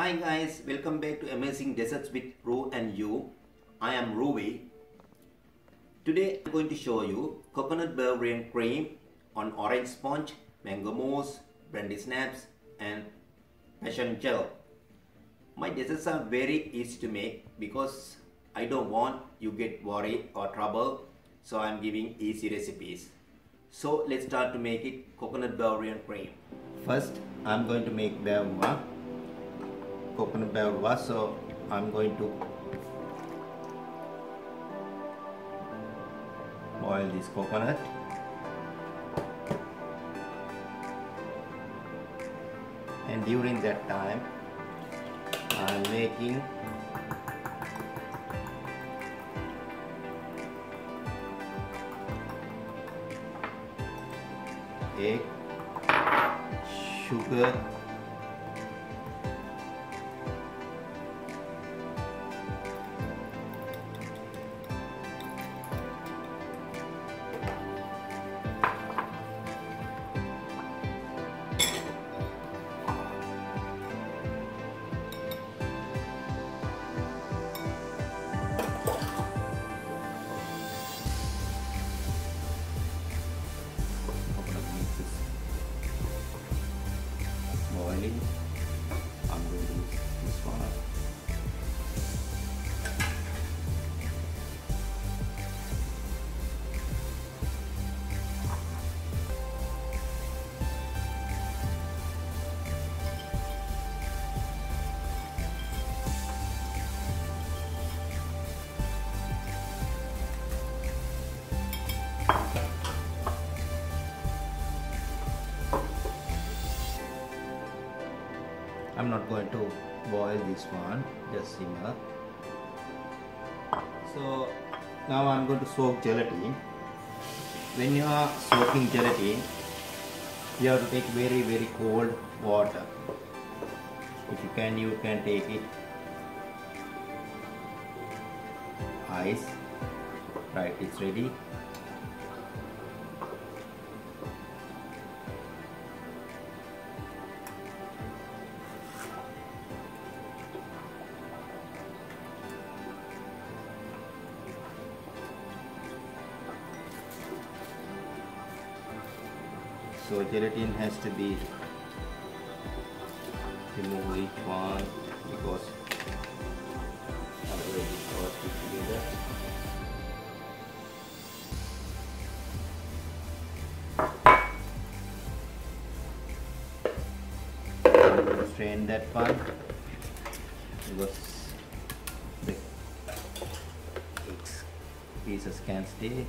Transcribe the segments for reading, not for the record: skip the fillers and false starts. Hi guys, welcome back to Amazing Desserts with Ruv and you. I am Ruvi. Today I'm going to show you coconut Bavarian cream on orange sponge, mango mousse, brandy snaps and passion gel. My desserts are very easy to make because I don't want you get worried or trouble, so I'm giving easy recipes. So let's start to make it coconut Bavarian cream. First, I'm going to make coconut Bavarois, so I'm going to boil this coconut. And during that time, I'm making a sugar . I'm not going to boil this one, just simmer. So now I'm going to soak gelatin. When you are soaking gelatin, you have to take very, very cold water. If you can, you can take it ice. Right, it's ready. So gelatin has to be removed each one because otherwise it goes together. I'm going to strain that part because the pieces can stay.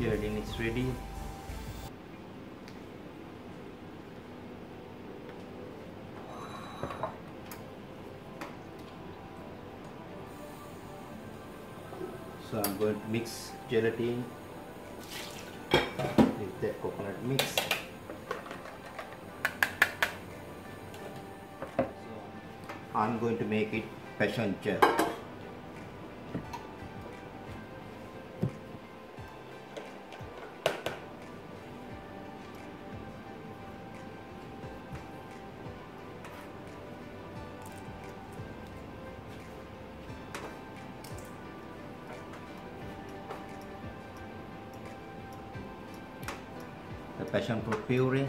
Gelatin is ready. So I'm going to mix gelatin with the coconut mix. So I'm going to make it passion gel. Passion fruit puree.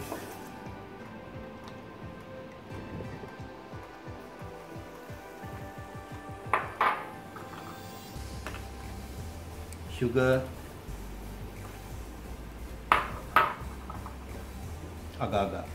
Sugar. Agar agar.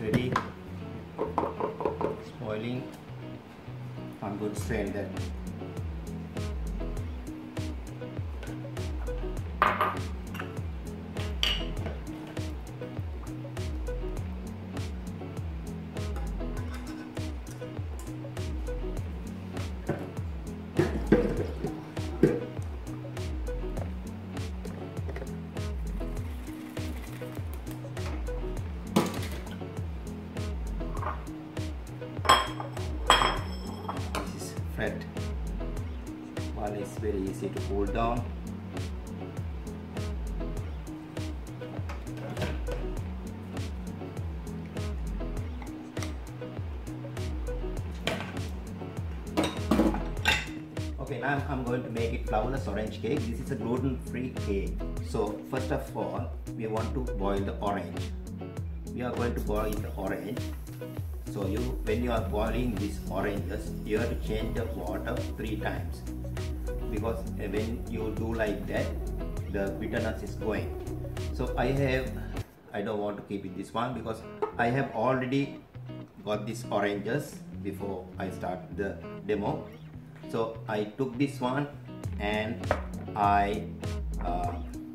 Ready, it's boiling. I'm going to strain that. While it's very easy to cool down. Okay, now I'm going to make it flourless orange cake. This is a gluten-free cake. So first of all, we want to boil the orange. We are going to boil the orange. So when you are boiling these oranges, you have to change the water 3 times, because when you do like that, the bitterness is going. So I don't want to keep it this one because I have already got these oranges before I start the demo. So I took this one and I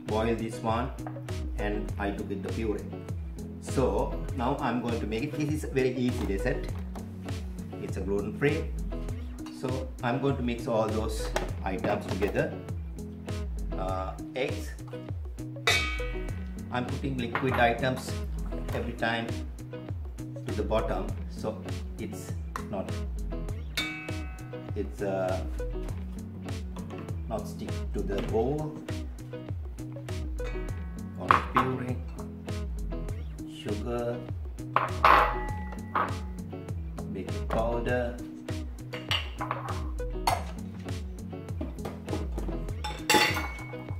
boiled this one and I took it the puree. So now I'm going to make it. This is a very easy dessert. It's a gluten-free. So I'm going to mix all those items together. Eggs. I'm putting liquid items every time to the bottom, so it's not stick to the bowl or the puree. Sugar, baking powder,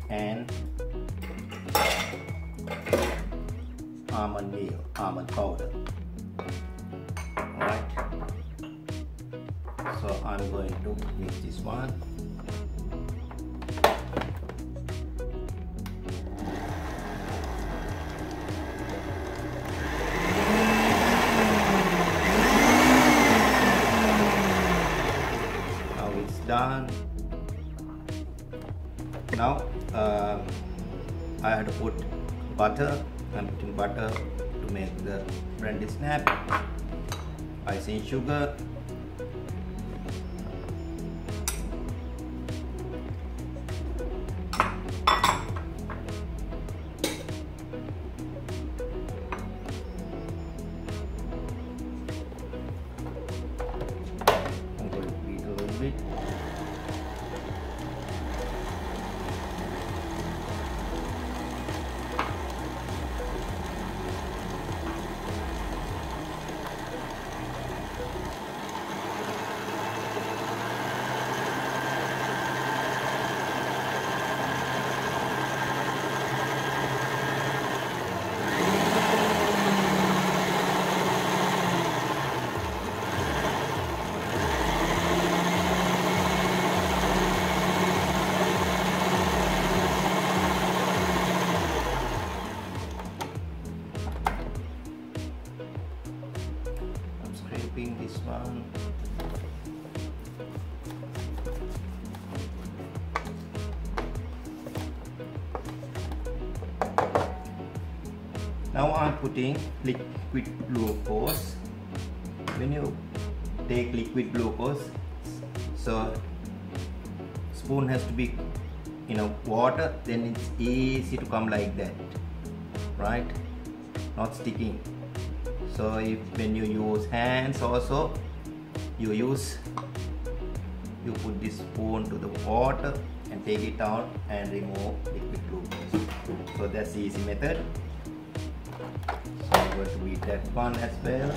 and almond meal, almond powder. Alright, so I'm going to mix this one. Done. Now I had to put butter. I'm putting butter to make the brandy snap, icing sugar, this one. Now I'm putting liquid glucose. When you take liquid glucose, so spoon has to be water, then it's easy to come like that, right? Not sticking. So when you use hands also, you put this spoon to the water and take it out and remove liquid glucose. So that's the easy method. So I'm going to beat that one as well.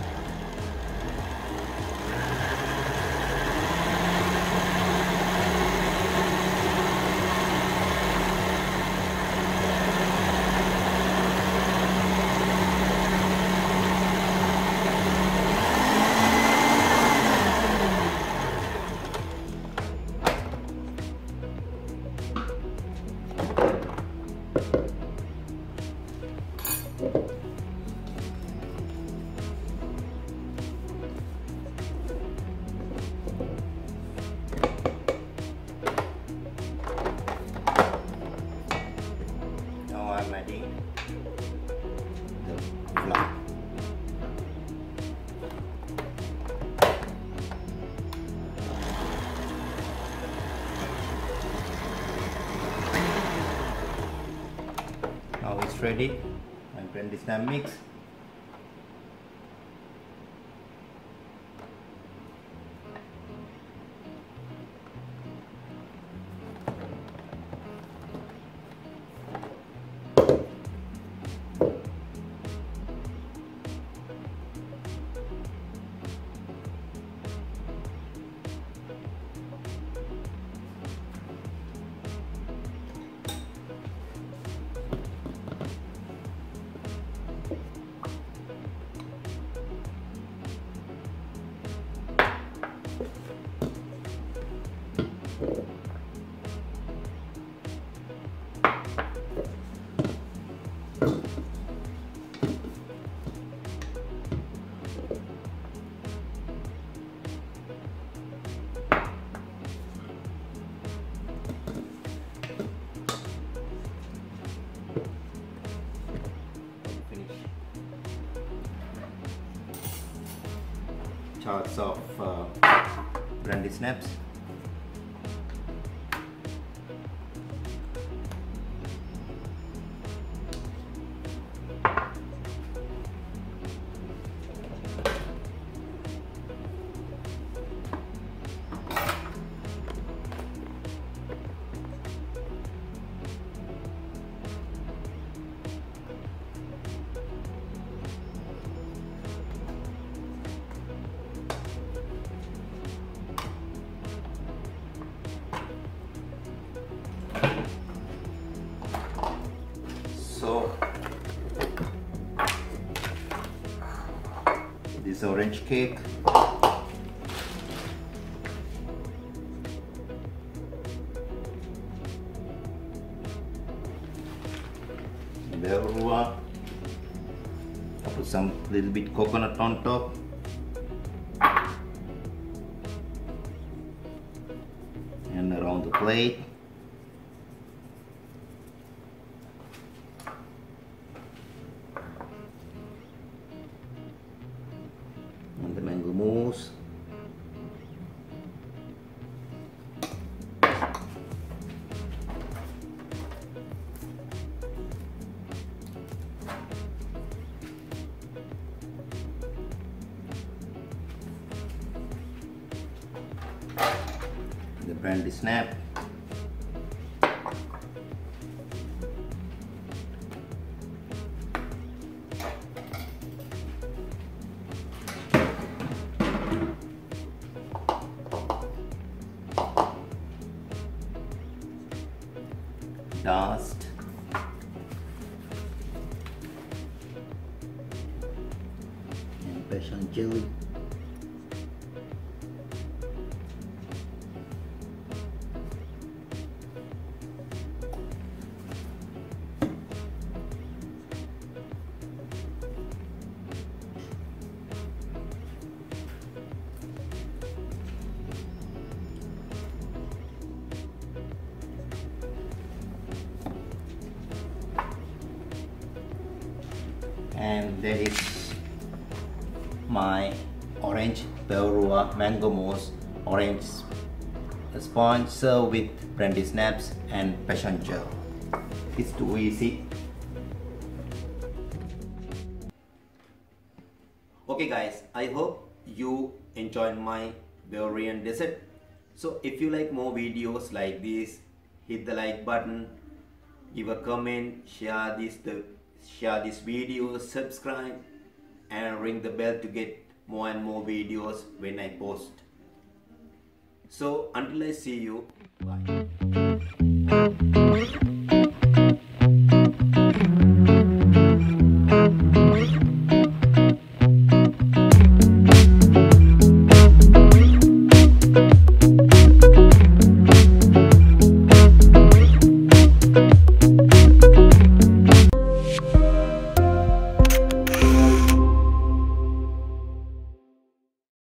almost ready. My blend is now mixed. Charts of brandy snaps. So this orange cake, Bavarois, put some little bit coconut on top. And around the plate. And the mango mousse. The brandy snap. Dust. And passion jelly. And there is my orange Bavarois mango mousse orange sponge served with brandy snaps and passion gel. It's too easy. Okay guys, I hope you enjoyed my Bavarian dessert. So if you like more videos like this, hit the like button, give a comment, share this video, subscribe and ring the bell to get more and more videos when I post. So until I see you, bye.